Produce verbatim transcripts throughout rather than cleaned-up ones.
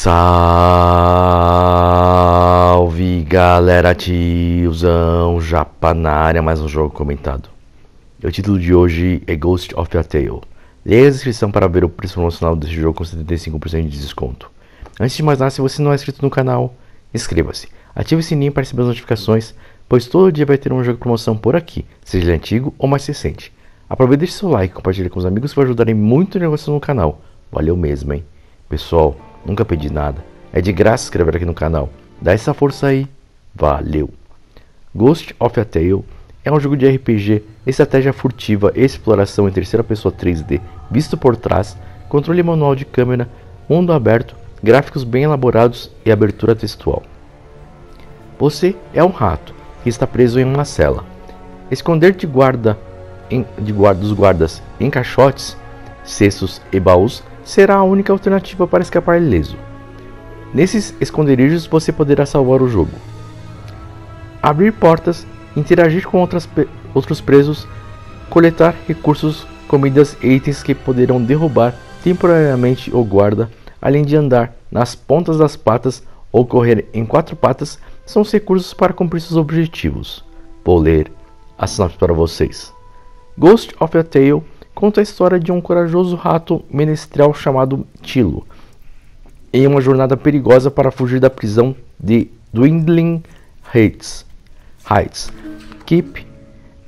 Salve galera, Tiozão Japa na área, mais um jogo comentado. E o título de hoje é Ghost of a Tale. Leia a descrição para ver o preço promocional desse jogo com setenta e cinco por cento de desconto. Antes de mais nada, se você não é inscrito no canal, inscreva-se, ative o sininho para receber as notificações, pois todo dia vai ter um jogo de promoção por aqui, seja ele antigo ou mais recente. Aproveite e deixe seu like, compartilhe com os amigos para ajudarem muito o negócio no canal. Valeu mesmo, hein? Pessoal, nunca pedi nada, é de graça se inscrever aqui no canal, dá essa força aí, valeu! Ghost of a Tale é um jogo de R P G, estratégia furtiva, exploração em terceira pessoa três D, visto por trás, controle manual de câmera, mundo aberto, gráficos bem elaborados e abertura textual. Você é um rato que está preso em uma cela. Esconder de guarda, em, de guarda dos guardas em caixotes, cestos e baús será a única alternativa para escapar ileso. Nesses esconderijos você poderá salvar o jogo, abrir portas, interagir com outras pe outros presos, coletar recursos, comidas e itens que poderão derrubar temporariamente o guarda, além de andar nas pontas das patas ou correr em quatro patas, são os recursos para cumprir seus objetivos. Vou ler a sinopse para vocês. Ghost of a Tale conta a história de um corajoso rato menestrel chamado Tilo, em uma jornada perigosa para fugir da prisão de Dwindling Heights, Heights Keep,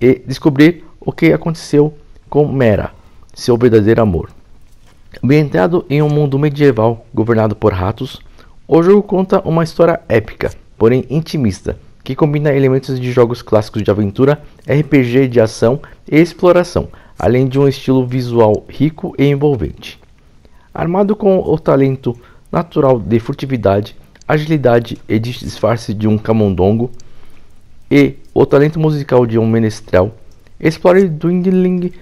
e descobrir o que aconteceu com Merra, seu verdadeiro amor. Ambientado em um mundo medieval governado por ratos, o jogo conta uma história épica, porém intimista, que combina elementos de jogos clássicos de aventura, R P G de ação e exploração, além de um estilo visual rico e envolvente. Armado com o talento natural de furtividade, agilidade e disfarce de um camundongo, e o talento musical de um menestrel, explore Dwindling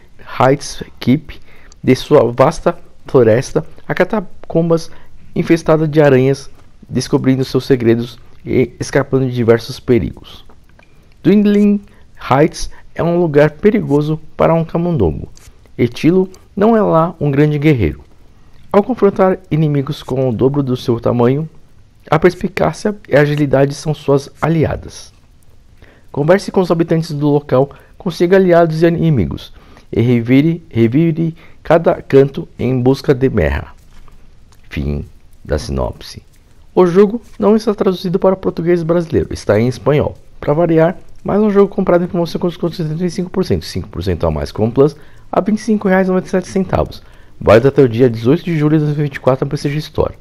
Heights Keep, de sua vasta floresta a catacumbas infestada de aranhas, descobrindo seus segredos e escapando de diversos perigos. Dwindling Heights é um lugar perigoso para um camundongo, e Tilo não é lá um grande guerreiro. Ao confrontar inimigos com o dobro do seu tamanho, a perspicácia e a agilidade são suas aliadas. Converse com os habitantes do local, consiga aliados e inimigos, e revire, revire cada canto em busca de Merra. Fim da sinopse. O jogo não está traduzido para o português brasileiro, está em espanhol. Para variar, mais um jogo comprado em promoção com desconto de setenta e cinco por cento, cinco por cento a mais com o Plus, a vinte e cinco reais e noventa e sete centavos. Válido até o dia dezoito de julho de dois mil e vinte e quatro na PlayStation Store.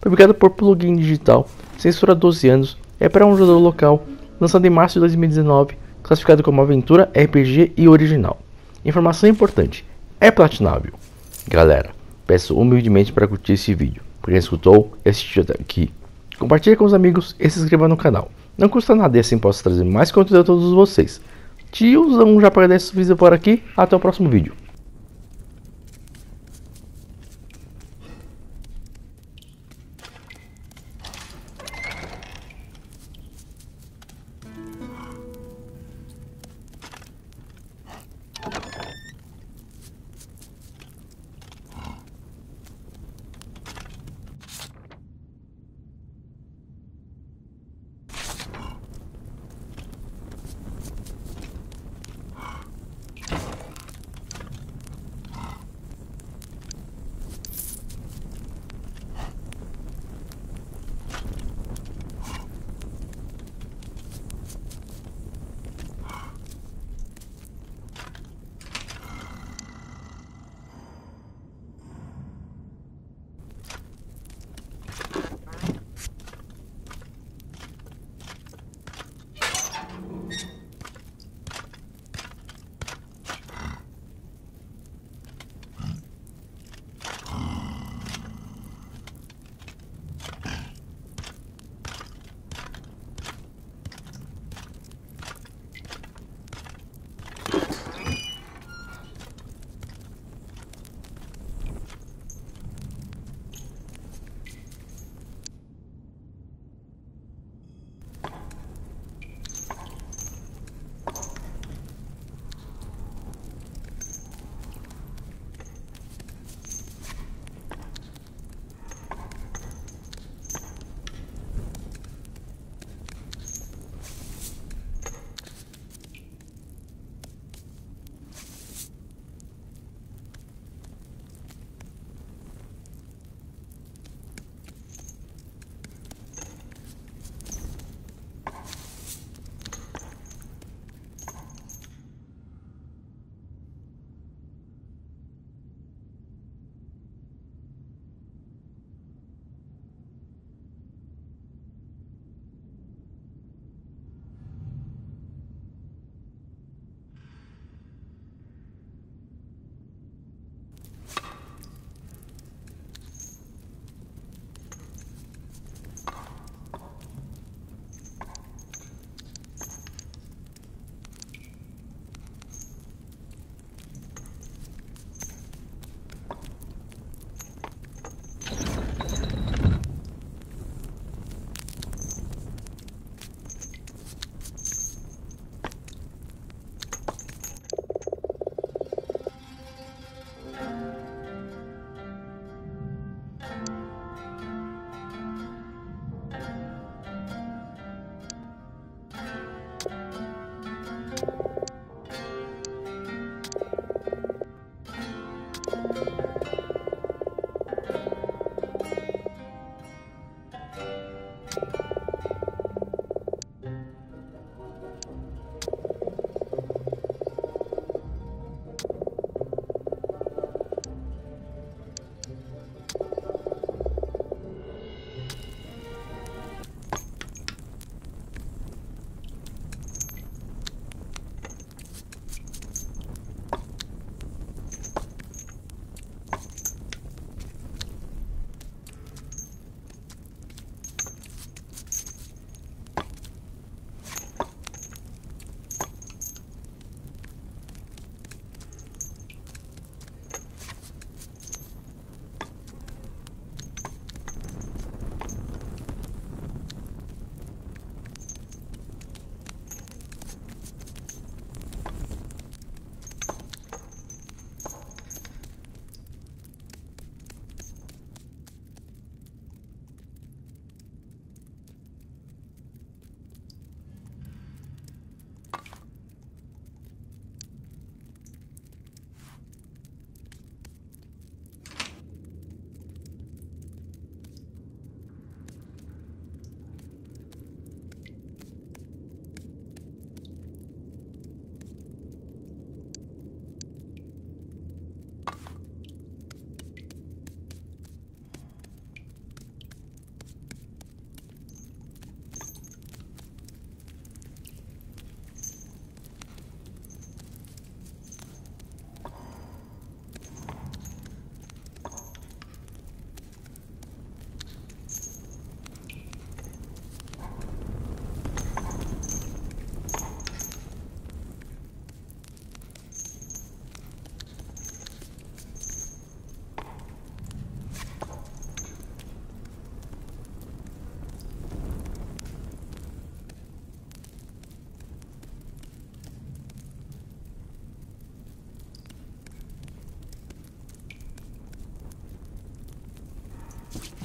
Publicado por Plugin Digital, censura doze anos, é para um jogador local, lançado em março de dois mil e dezenove, classificado como aventura, R P G e original. Informação importante, é platinável. Galera, peço humildemente para curtir esse vídeo, para quem escutou e assistiu até aqui. Compartilhe com os amigos e se inscreva no canal. Não custa nada e assim posso trazer mais conteúdo a todos vocês. Tiozão Japa agradece o vídeo por aqui. Até o próximo vídeo.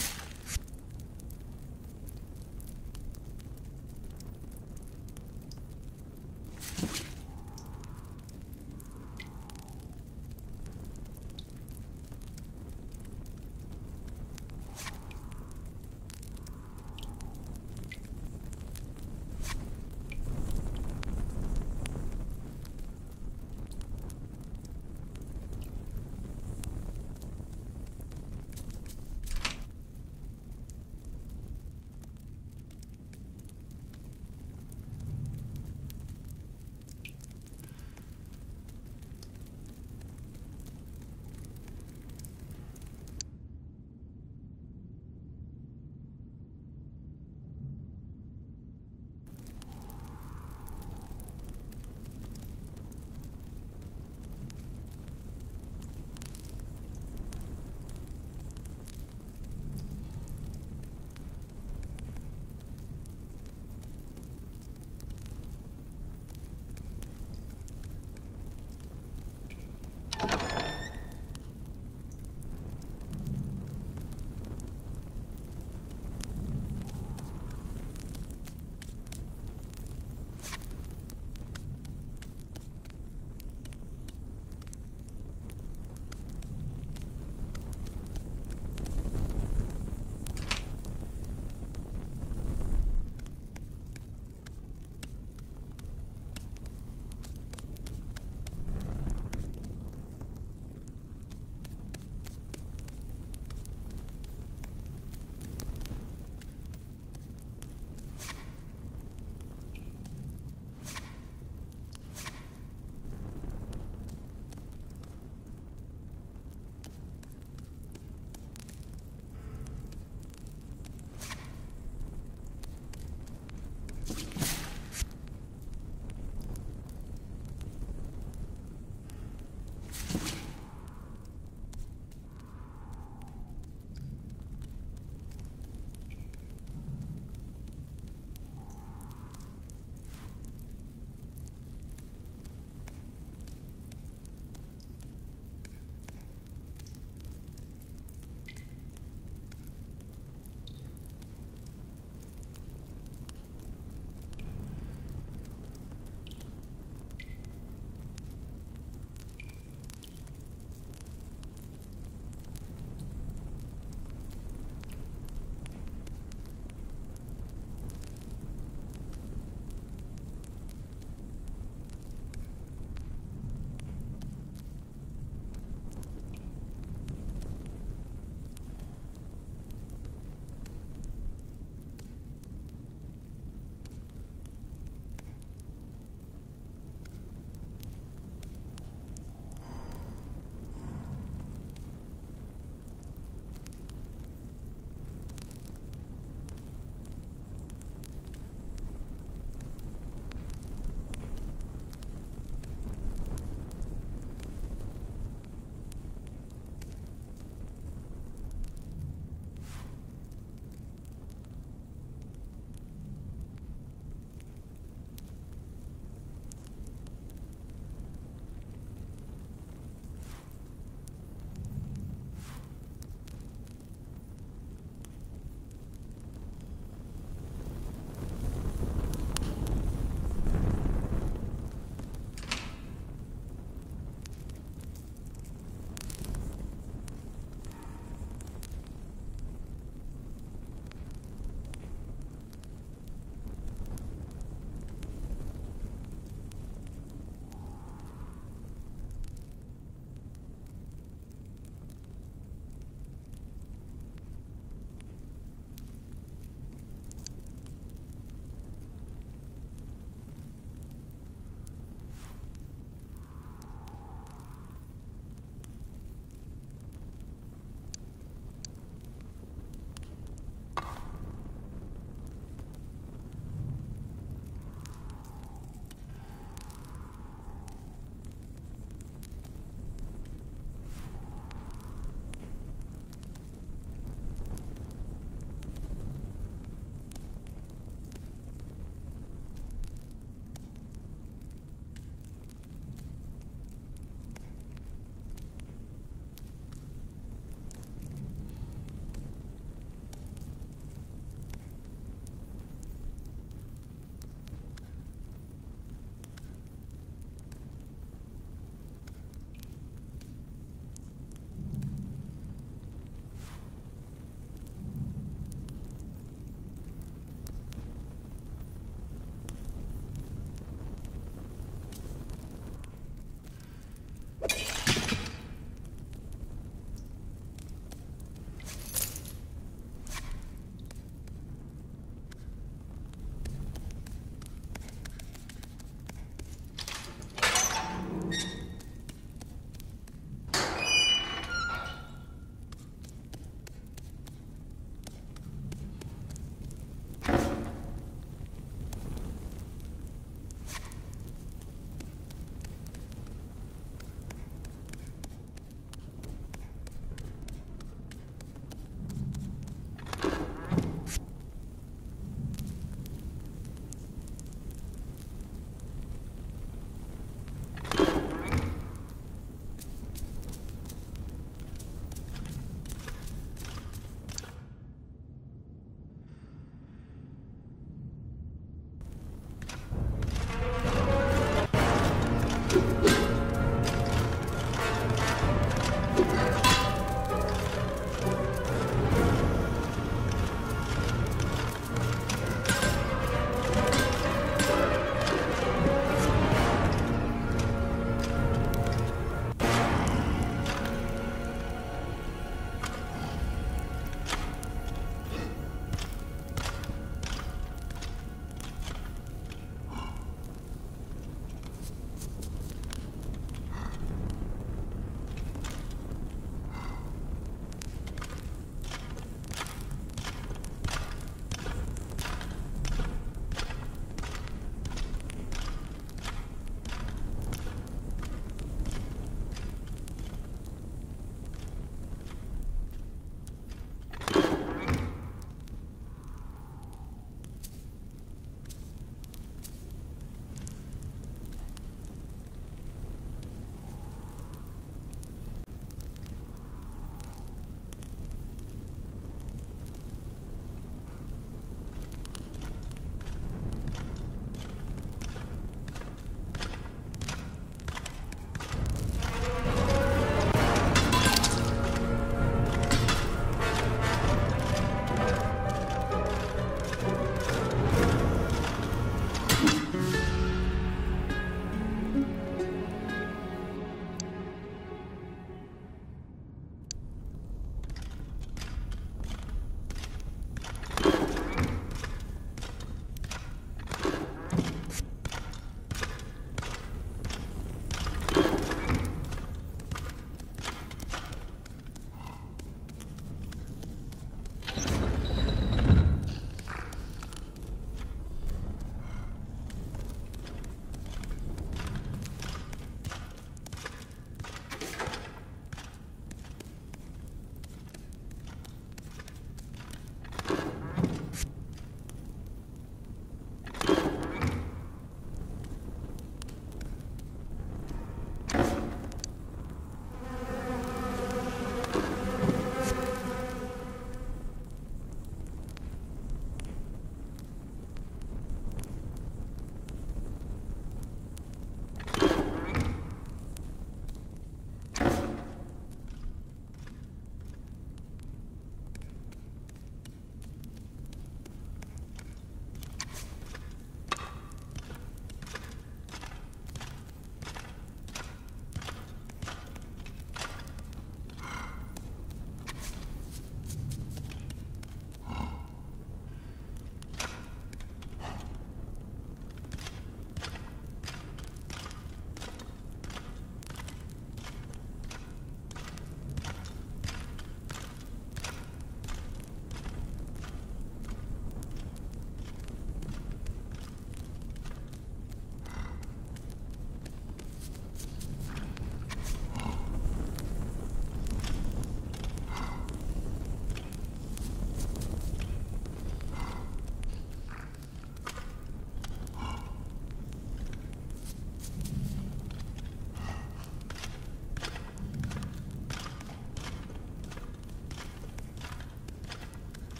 You